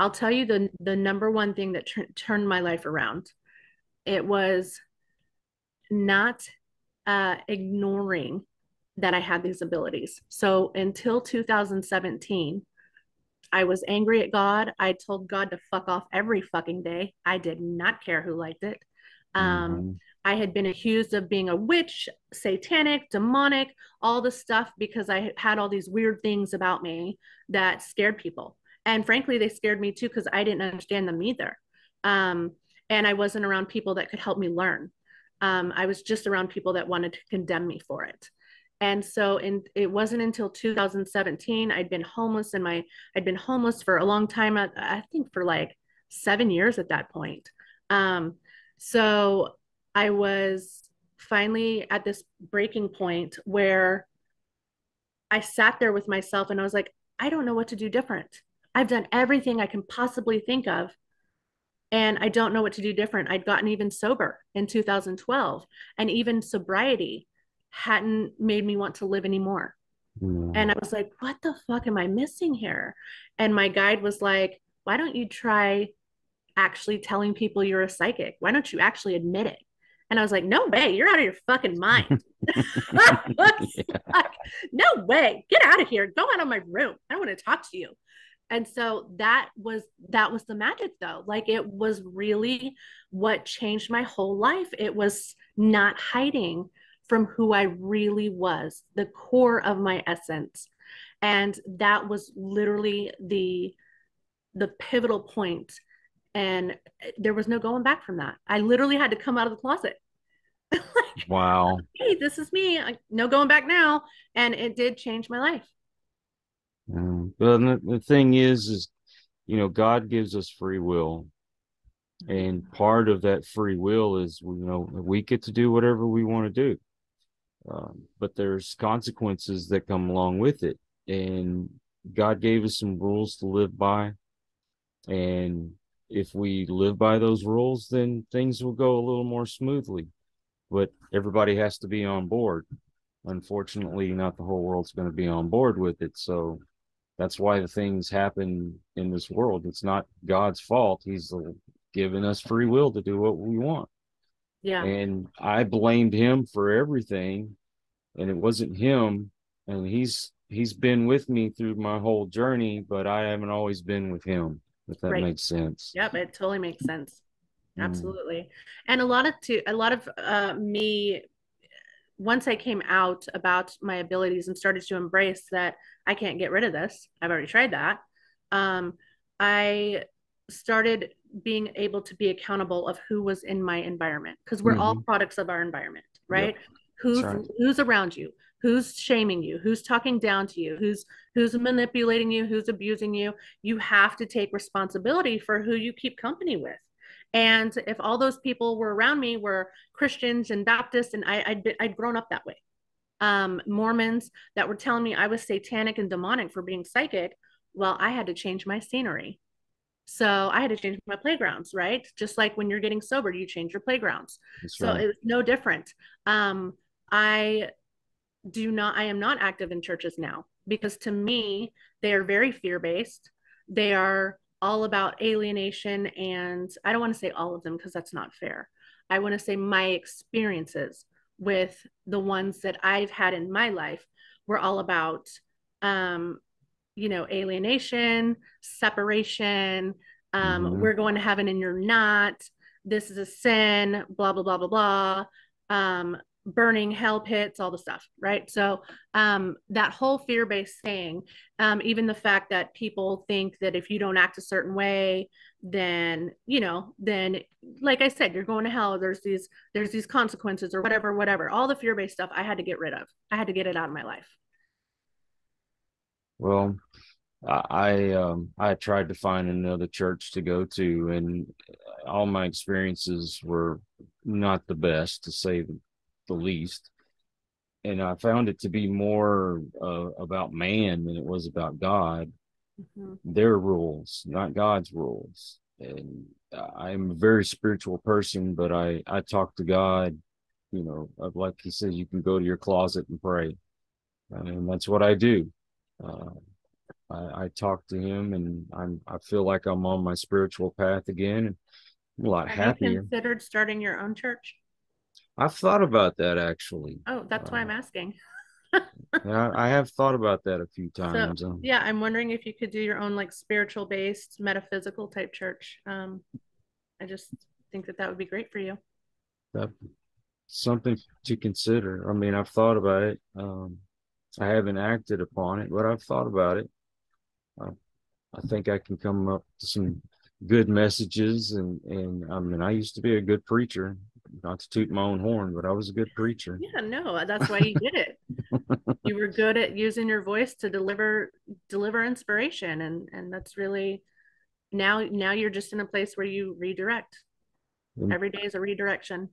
I'll tell you the number one thing that turned my life around. It was not ignoring that I had these abilities. So until 2017, I was angry at God. I told God to fuck off every fucking day. I did not care who liked it. I had been accused of being a witch, satanic, demonic, all the stuff, because I had all these weird things about me that scared people. And frankly, they scared me too, because I didn't understand them either. And I wasn't around people that could help me learn. I was just around people that wanted to condemn me for it. And so it wasn't until 2017, I'd been homeless I'd been homeless for a long time. I think for like 7 years at that point. So I was finally at this breaking point where I sat there with myself and I was like, I don't know what to do different. I've done everything I can possibly think of, and I don't know what to do different. I'd gotten even sober in 2012, and even sobriety hadn't made me want to live anymore. And I was like, what the fuck am I missing here? And my guide was like, why don't you try actually telling people you're a psychic? Why don't you actually admit it? And I was like, no way, you're out of your fucking mind. Like, no way, get out of here, go out of my room, I don't want to talk to you. And so that was the magic, though. Like, it was really what changed my whole life. It was not hiding from who I really was, the core of my essence. And that was literally the pivotal point. And there was no going back from that. I literally had to come out of the closet. Like, wow. Hey, this is me. No going back now. And it did change my life. Well, the thing is, you know, God gives us free will. And part of that free will is, you know, we get to do whatever we want to do. But there's consequences that come along with it. And God gave us some rules to live by. And if we live by those rules, then things will go a little more smoothly. But everybody has to be on board. Unfortunately, not the whole world's going to be on board with it. So that's why the things happen in this world. It's not God's fault. He's given us free will to do what we want. Yeah. And I blamed him for everything. And it wasn't him. And he's been with me through my whole journey, but I haven't always been with him, if that makes sense. Yep, it totally makes sense. Absolutely. And a lot of me, once I came out about my abilities and started to embrace that I can't get rid of this, I've already tried that. I started being able to be accountable of who was in my environment, because we're all products of our environment, right? Yep. Who's around you, who's shaming you, who's talking down to you, who's manipulating you, who's abusing you. You have to take responsibility for who you keep company with. And if all those people were around me were Christians and Baptists, and I'd grown up that way, Mormons that were telling me I was satanic and demonic for being psychic, well, I had to change my scenery. So I had to change my playgrounds, right? Just like when you're getting sober, you change your playgrounds. That's right. So it was no different. I am not active in churches now, because to me, they are very fear-based. They are all about alienation. And I don't want to say all of them, because that's not fair. I want to say my experiences with the ones that I've had in my life were all about, you know, alienation, separation, we're going to heaven and you're not, this is a sin, blah, blah, blah, blah, blah. burning hell pits, all the stuff, right? So that whole fear-based thing, even the fact that people think that if you don't act a certain way, then, you know, then like I said, you're going to hell. There's these consequences or whatever, all the fear-based stuff I had to get rid of. I had to get it out of my life. Well, I tried to find another church to go to, and all my experiences were not the best, to say the least. And I found it to be more about man than it was about God, their rules, not God's rules. And I'm a very spiritual person, but I talk to God, you know, like he says, you can go to your closet and pray. And that's what I do. I talk to him, and I feel like I'm on my spiritual path again. I'm a lot happier. Have you considered starting your own church? I've thought about that, actually. Oh, that's why I'm asking. I have thought about that a few times. So, yeah, I'm wondering if you could do your own, like, spiritual based, metaphysical type church. I just think that would be great for you. That's something to consider. I mean, I've thought about it. I haven't acted upon it, but I've thought about it. I think I can come up with some good messages. And I mean, I used to be a good preacher, not to toot my own horn, but I was a good preacher. Yeah, no, that's why you did it. You were good at using your voice to deliver inspiration. And that's really, now you're just in a place where you redirect. Every day is a redirection.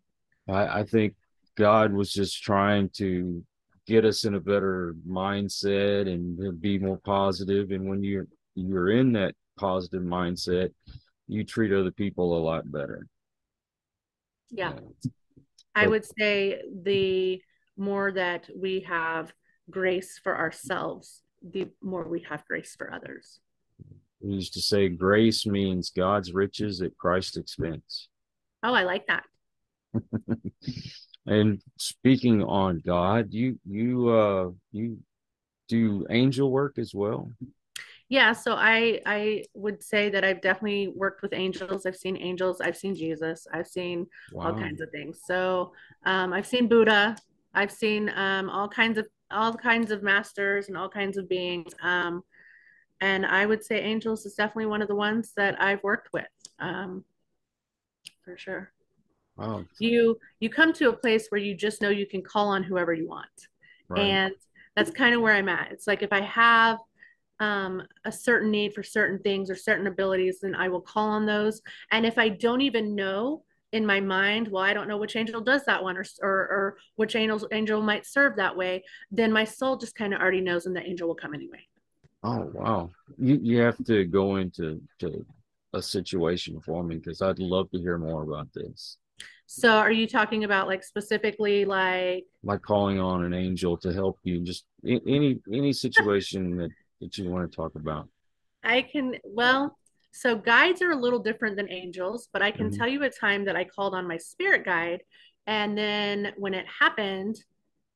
I think God was just trying to get us in a better mindset and be more positive. And when you're in that positive mindset, you treat other people a lot better. Yeah. I would say the more that we have grace for ourselves, the more we have grace for others. We used to say grace means God's riches at Christ's expense. Oh, I like that. And speaking on God, you do angel work as well? Yeah, so I would say that I've definitely worked with angels. I've seen Jesus. I've seen all kinds of things. So I've seen Buddha. I've seen all kinds of masters and all kinds of beings. And I would say angels is definitely one of the ones that I've worked with, for sure. Wow. You come to a place where you just know you can call on whoever you want. Right. And that's kind of where I'm at. It's like, if I have a certain need for certain things or certain abilities, then I will call on those. And if I don't even know in my mind, well, I don't know which angel does that one or which angel might serve that way, then my soul just kind of already knows, and the angel will come anyway. Oh, wow. You have to go into a situation for me, because I'd love to hear more about this. So are you talking about, like, specifically like calling on an angel to help you, just any situation that you want to talk about? So guides are a little different than angels, but I can tell you a time that I called on my spirit guide, and then when it happened,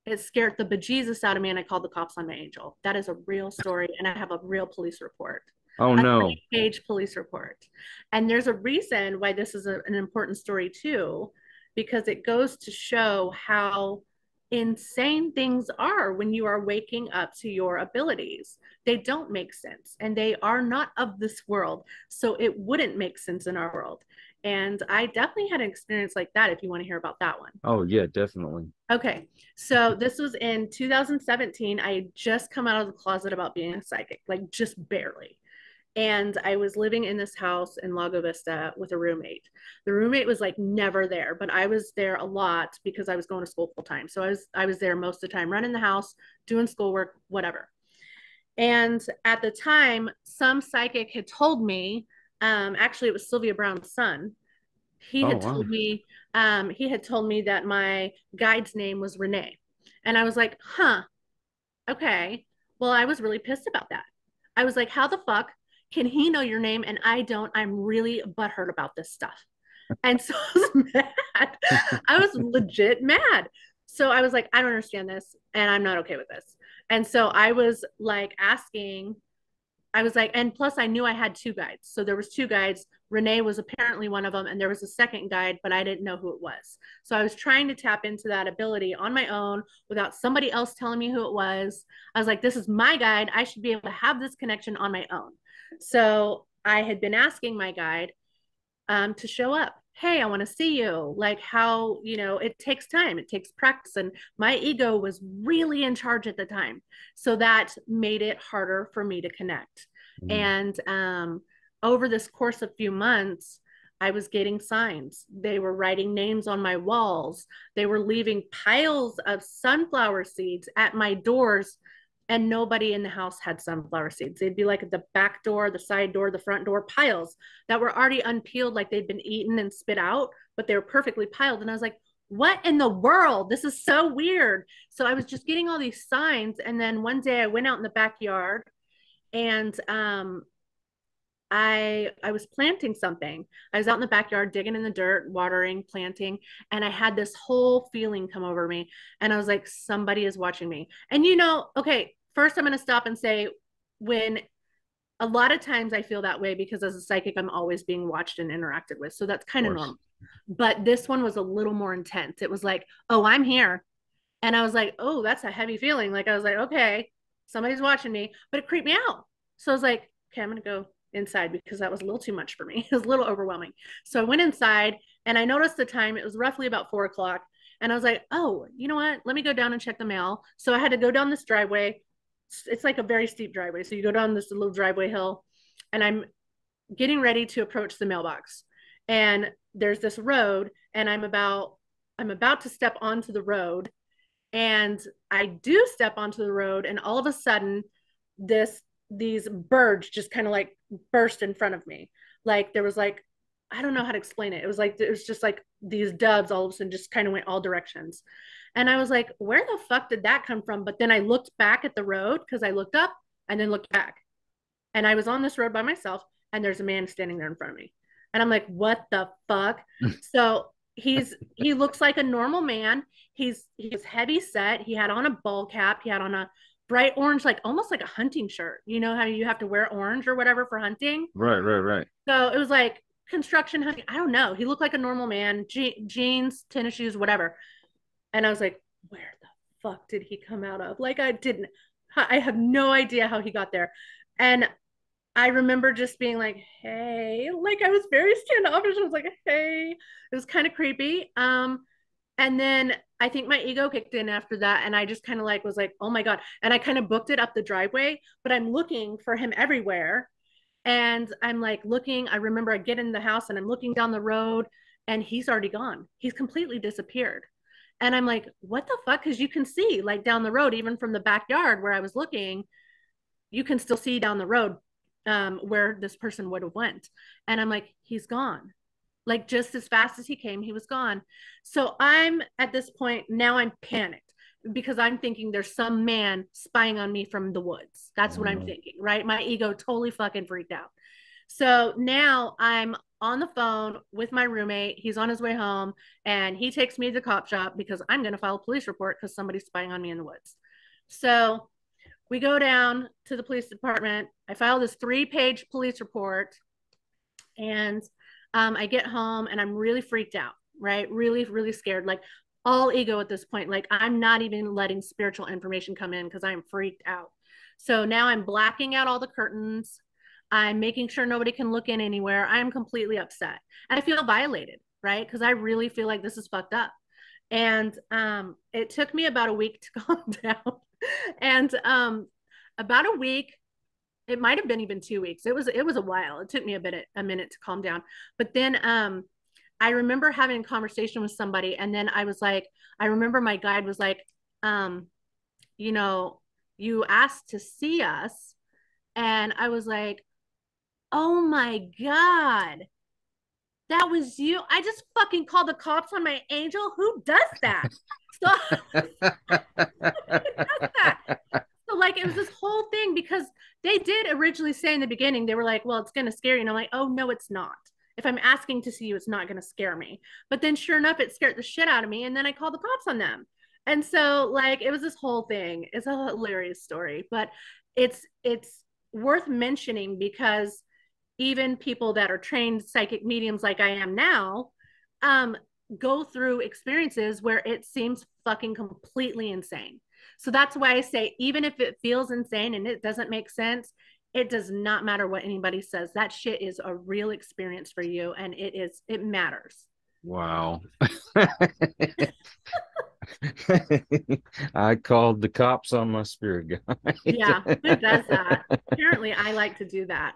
it scared the bejesus out of me, and I called the cops on my angel. That is a real story, and I have a real police report. Oh, no. Page police report. And there's a reason why this is an important story too, because it goes to show how insane things are when you are waking up to your abilities. They don't make sense, and they are not of this world. So it wouldn't make sense in our world. And I definitely had an experience like that, if you want to hear about that one. Oh, yeah, definitely. Okay. So this was in 2017. I had just come out of the closet about being a psychic, like just barely. And I was living in this house in Lago Vista with a roommate. The roommate was like never there, but I was there a lot because I was going to school full time. So I was there most of the time, running the house, doing schoolwork, whatever. And at the time, some psychic had told me, actually it was Sylvia Brown's son. He had told me that my guide's name was Renee. And I was like, huh, okay. Well, I was really pissed about that. I was like, how the fuck can he know your name and I don't? I'm really butthurt about this stuff. And so I was mad. I was legit mad. So I was like, I don't understand this, and I'm not okay with this. And so I was like asking, and plus I knew I had two guides. So there was two guides. Renee was apparently one of them, and there was a second guide, but I didn't know who it was. So I was trying to tap into that ability on my own without somebody else telling me who it was. I was like, this is my guide. I should be able to have this connection on my own. So I had been asking my guide to show up. Hey, I want to see you. Like, how, you know, it takes time, it takes practice. And my ego was really in charge at the time. So that made it harder for me to connect. Mm-hmm. And over this course of few months, I was getting signs. They were writing names on my walls. They were leaving piles of sunflower seeds at my doors, and nobody in the house had sunflower seeds. They'd be like at the back door, the side door, the front door, piles that were already unpeeled, like they'd been eaten and spit out, but they were perfectly piled. And I was like, what in the world? This is so weird. So I was just getting all these signs. And then one day I went out in the backyard, and I was planting something. I was out in the backyard, digging in the dirt, watering, planting. And I had this whole feeling come over me. And I was like, somebody is watching me. And you know, okay, first, I'm going to stop and say, when a lot of times I feel that way, because as a psychic, I'm always being watched and interacted with. So that's kind of normal. But this one was a little more intense. It was like, oh, I'm here. And I was like, oh, that's a heavy feeling. Like, I was like, okay, somebody's watching me, but it creeped me out. So I was like, okay, I'm going to go inside, because that was a little too much for me. It was a little overwhelming. So I went inside, and I noticed the time. It was roughly about 4 o'clock. And I was like, oh, you know what? Let me go down and check the mail. So I had to go down this driveway. It's like a very steep driveway. So you go down this little driveway hill, and I'm getting ready to approach the mailbox, and there's this road, and I'm about to step onto the road, and I do step onto the road. And all of a sudden these birds just kind of like burst in front of me. Like, there was like, I don't know how to explain it. It was like, it was just like these doves all of a sudden just kind of went all directions. And I was like, where the fuck did that come from? But then I looked back at the road, because I looked up and then looked back, and I was on this road by myself, and there's a man standing there in front of me. And I'm like, what the fuck? So he looks like a normal man. He's heavy set. He had on a ball cap. He had on a bright orange, like almost like a hunting shirt. You know how you have to wear orange or whatever for hunting? Right. So it was like construction hunting. I don't know. He looked like a normal man, jeans, tennis shoes, whatever. And I was like, where the fuck did he come out of? Like, I have no idea how he got there. And I remember just being like, hey, like, I was very standoffish. I was like, hey, it was kind of creepy. And then I think my ego kicked in after that. And I just kind of like, was like, oh my God. And I kind of booked it up the driveway, but I'm looking for him everywhere. And I'm like looking, I remember I get in the house and I'm looking down the road, and he's already gone. He's completely disappeared. And I'm like, what the fuck? Because you can see like down the road, even from the backyard where I was looking, you can still see down the road where this person would have went. And I'm like, he's gone. Like, just as fast as he came, he was gone. So I'm at this point now, I'm panicked, because I'm thinking there's some man spying on me from the woods. That's what I'm thinking, right? My ego totally fucking freaked out. So now I'm on the phone with my roommate. He's on his way home, and he takes me to the cop shop, because I'm going to file a police report, because somebody's spying on me in the woods. So we go down to the police department. I file this 3-page police report, and I get home, and I'm really freaked out, right? Really, really scared. Like, all ego at this point. Like, I'm not even letting spiritual information come in, because I'm freaked out. So now I'm blacking out all the curtains. I'm making sure nobody can look in anywhere. I'm completely upset, and I feel violated, right? Because I really feel like this is fucked up. And it took me about a week to calm down. And about a week, it might have been even 2 weeks. It was a while. It took me a minute to calm down. But then I remember having a conversation with somebody, and then I was like, I remember my guide was like, you know, you asked to see us. And I was like, oh my God, that was you. I just fucking called the cops on my angel. Who does that? So, So like, it was this whole thing, because they did originally say in the beginning, they were like, well, it's going to scare you. And I'm like, oh no, it's not. If I'm asking to see you, it's not going to scare me. But then sure enough, it scared the shit out of me. And then I called the cops on them. And so like, it was this whole thing. It's a hilarious story, but it's worth mentioning, because even people that are trained psychic mediums like I am now, go through experiences where it seems fucking completely insane. So that's why I say, even if it feels insane and it doesn't make sense, it does not matter what anybody says. That shit is a real experience for you. And it is, it matters. Wow. I called the cops on my spirit guide. Yeah, who does that? Apparently I like to do that.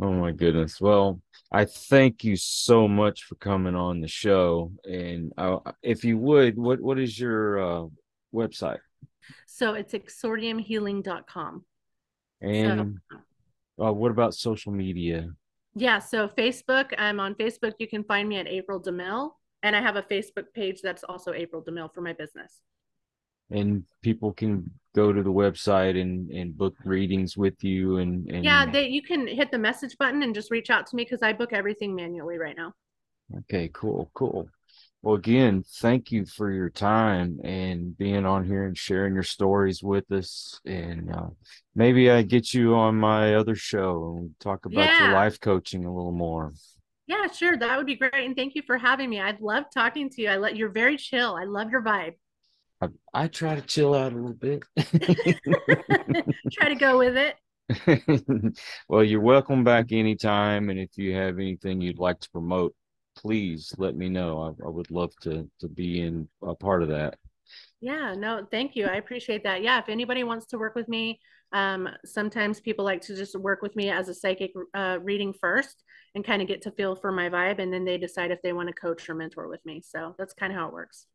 Oh my goodness. Well, I thank you so much for coming on the show. And if you would, what is your website? So it's exordiumhealing.com. And what about social media? Yeah, so Facebook, I'm on Facebook. You can find me at April DeMille. And I have a Facebook page that's also April DeMille for my business. And people can go to the website and book readings with you. And yeah, you can hit the message button and just reach out to me because I book everything manually right now. Okay, cool, cool. Well, again, thank you for your time and being on here and sharing your stories with us. And maybe I get you on my other show and talk about your life coaching a little more. Yeah, sure. That would be great. And thank you for having me. I'd love talking to you. You're very chill. I love your vibe. I try to chill out a little bit. Try to go with it. Well, you're welcome back anytime. And if you have anything you'd like to promote, please let me know. I would love to be in a part of that. Yeah, no, thank you. I appreciate that. Yeah, if anybody wants to work with me, sometimes people like to just work with me as a psychic reading first and kind of get to feel for my vibe. And then they decide if they want to coach or mentor with me. So that's kind of how it works.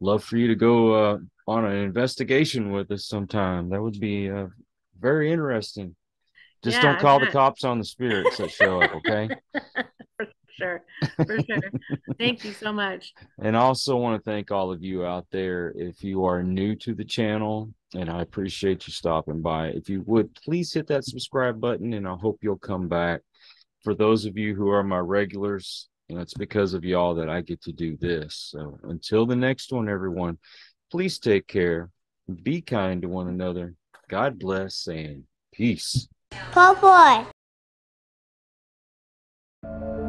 Love for you to go on an investigation with us sometime. That would be very interesting. Just don't call the cops on the spirits that show up, okay? For sure. Thank you so much. And I also want to thank all of you out there. If you are new to the channel, and I appreciate you stopping by, if you would, please hit that subscribe button, and I hope you'll come back. For those of you who are my regulars, and it's because of y'all that I get to do this. So until the next one, everyone, please take care. Be kind to one another. God bless and peace. Paw boy.